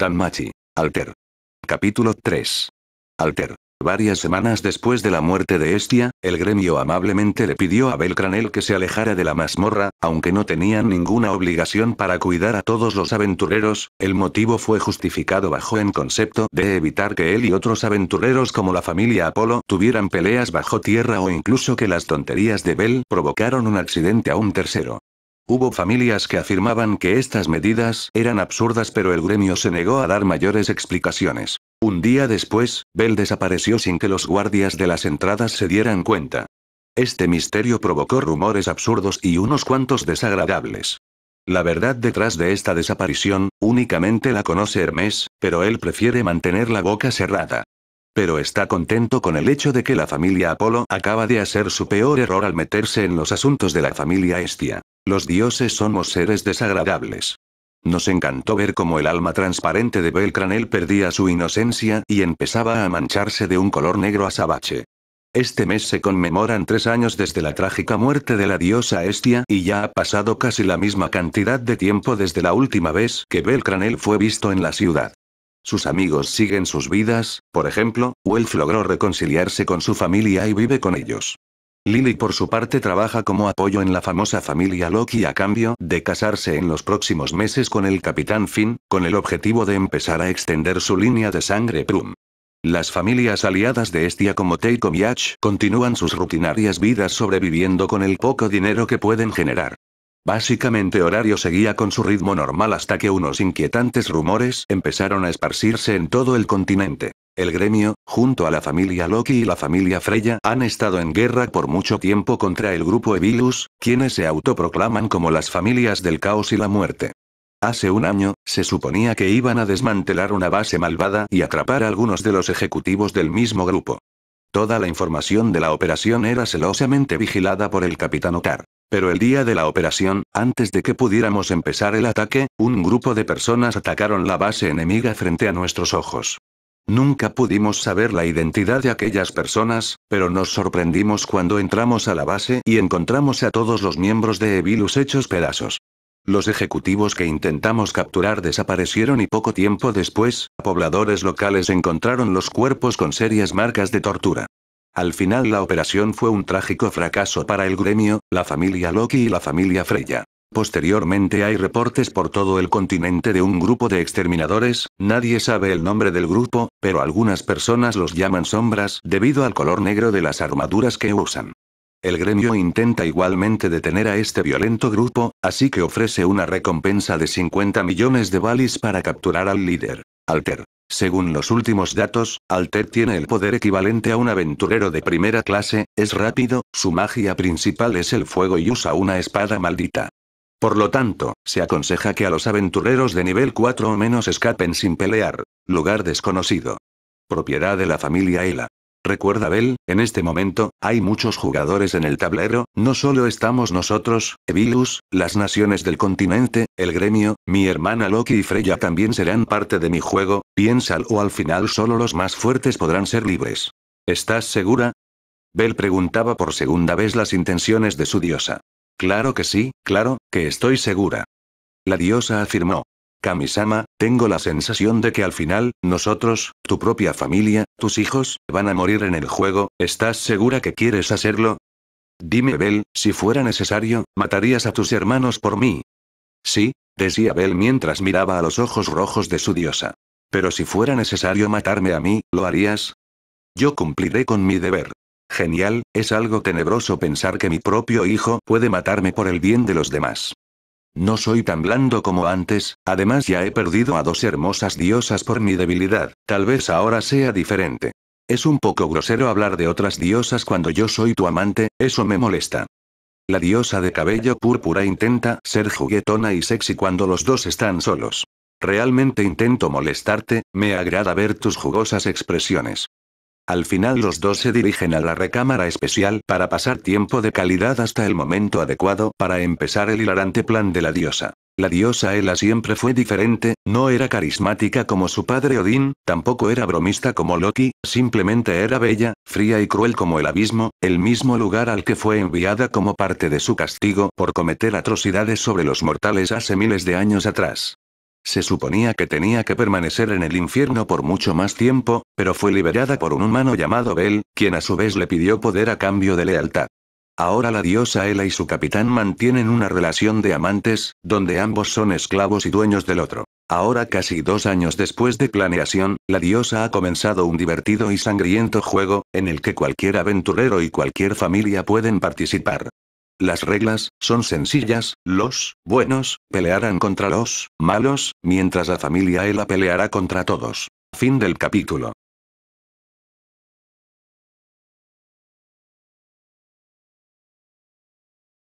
Danmachi, Alter. Capítulo 3. Alter. Varias semanas después de la muerte de Hestia, el gremio amablemente le pidió a Bell Cranel que se alejara de la mazmorra, aunque no tenían ninguna obligación para cuidar a todos los aventureros, el motivo fue justificado bajo el concepto de evitar que él y otros aventureros como la familia Apolo tuvieran peleas bajo tierra o incluso que las tonterías de Bell provocaron un accidente a un tercero. Hubo familias que afirmaban que estas medidas eran absurdas pero el gremio se negó a dar mayores explicaciones. Un día después, Bell desapareció sin que los guardias de las entradas se dieran cuenta. Este misterio provocó rumores absurdos y unos cuantos desagradables. La verdad detrás de esta desaparición, únicamente la conoce Hermes, pero él prefiere mantener la boca cerrada. Pero está contento con el hecho de que la familia Apolo acaba de hacer su peor error al meterse en los asuntos de la familia Hestia. Los dioses somos seres desagradables. Nos encantó ver cómo el alma transparente de Bell Cranel perdía su inocencia y empezaba a mancharse de un color negro azabache. Este mes se conmemoran 3 años desde la trágica muerte de la diosa Hestia y ya ha pasado casi la misma cantidad de tiempo desde la última vez que Bell Cranel fue visto en la ciudad. Sus amigos siguen sus vidas, por ejemplo, Welf logró reconciliarse con su familia y vive con ellos. Lily por su parte trabaja como apoyo en la famosa familia Loki a cambio de casarse en los próximos meses con el capitán Finn, con el objetivo de empezar a extender su línea de sangre Prum. Las familias aliadas de Hestia como Teiko Miach continúan sus rutinarias vidas sobreviviendo con el poco dinero que pueden generar. Básicamente horario seguía con su ritmo normal hasta que unos inquietantes rumores empezaron a esparcirse en todo el continente. El gremio, junto a la familia Loki y la familia Freya, han estado en guerra por mucho tiempo contra el grupo Evilus, quienes se autoproclaman como las familias del caos y la muerte. Hace un año, se suponía que iban a desmantelar una base malvada y atrapar a algunos de los ejecutivos del mismo grupo. Toda la información de la operación era celosamente vigilada por el capitán Otar. Pero el día de la operación, antes de que pudiéramos empezar el ataque, un grupo de personas atacaron la base enemiga frente a nuestros ojos. Nunca pudimos saber la identidad de aquellas personas, pero nos sorprendimos cuando entramos a la base y encontramos a todos los miembros de Evilus hechos pedazos. Los ejecutivos que intentamos capturar desaparecieron y poco tiempo después, pobladores locales encontraron los cuerpos con serias marcas de tortura. Al final la operación fue un trágico fracaso para el gremio, la familia Loki y la familia Freya. Posteriormente hay reportes por todo el continente de un grupo de exterminadores, nadie sabe el nombre del grupo, pero algunas personas los llaman sombras debido al color negro de las armaduras que usan. El gremio intenta igualmente detener a este violento grupo, así que ofrece una recompensa de 50 millones de balis para capturar al líder, Alter. Según los últimos datos, Alter tiene el poder equivalente a un aventurero de primera clase, es rápido, su magia principal es el fuego y usa una espada maldita. Por lo tanto, se aconseja que a los aventureros de nivel 4 o menos escapen sin pelear. Lugar desconocido. Propiedad de la familia Hela. Recuerda Bell, en este momento, hay muchos jugadores en el tablero, no solo estamos nosotros, Evilus, las naciones del continente, el gremio, mi hermana Loki y Freya también serán parte de mi juego, piénsalo o al final solo los más fuertes podrán ser libres. ¿Estás segura? Bell preguntaba por segunda vez las intenciones de su diosa. Claro que sí, claro, que estoy segura. La diosa afirmó. Kami-sama, tengo la sensación de que al final, nosotros, tu propia familia, tus hijos, van a morir en el juego, ¿estás segura que quieres hacerlo? Dime Bell, si fuera necesario, ¿matarías a tus hermanos por mí? Sí, decía Bell mientras miraba a los ojos rojos de su diosa. Pero si fuera necesario matarme a mí, ¿lo harías? Yo cumpliré con mi deber. Genial, es algo tenebroso pensar que mi propio hijo puede matarme por el bien de los demás. No soy tan blando como antes, además ya he perdido a 2 hermosas diosas por mi debilidad, tal vez ahora sea diferente. Es un poco grosero hablar de otras diosas cuando yo soy tu amante, eso me molesta. La diosa de cabello púrpura intenta ser juguetona y sexy cuando los dos están solos. Realmente intento molestarte, me agrada ver tus jugosas expresiones. Al final los dos se dirigen a la recámara especial para pasar tiempo de calidad hasta el momento adecuado para empezar el hilarante plan de la diosa. La diosa Hela siempre fue diferente, no era carismática como su padre Odín, tampoco era bromista como Loki, simplemente era bella, fría y cruel como el abismo, el mismo lugar al que fue enviada como parte de su castigo por cometer atrocidades sobre los mortales hace miles de años atrás. Se suponía que tenía que permanecer en el infierno por mucho más tiempo, pero fue liberada por un humano llamado Bell, quien a su vez le pidió poder a cambio de lealtad. Ahora la diosa Hela y su capitán mantienen una relación de amantes, donde ambos son esclavos y dueños del otro. Ahora, casi 2 años después de planeación, la diosa ha comenzado un divertido y sangriento juego, en el que cualquier aventurero y cualquier familia pueden participar. Las reglas son sencillas: los buenos pelearán contra los malos, mientras la familia Hela peleará contra todos. Fin del capítulo.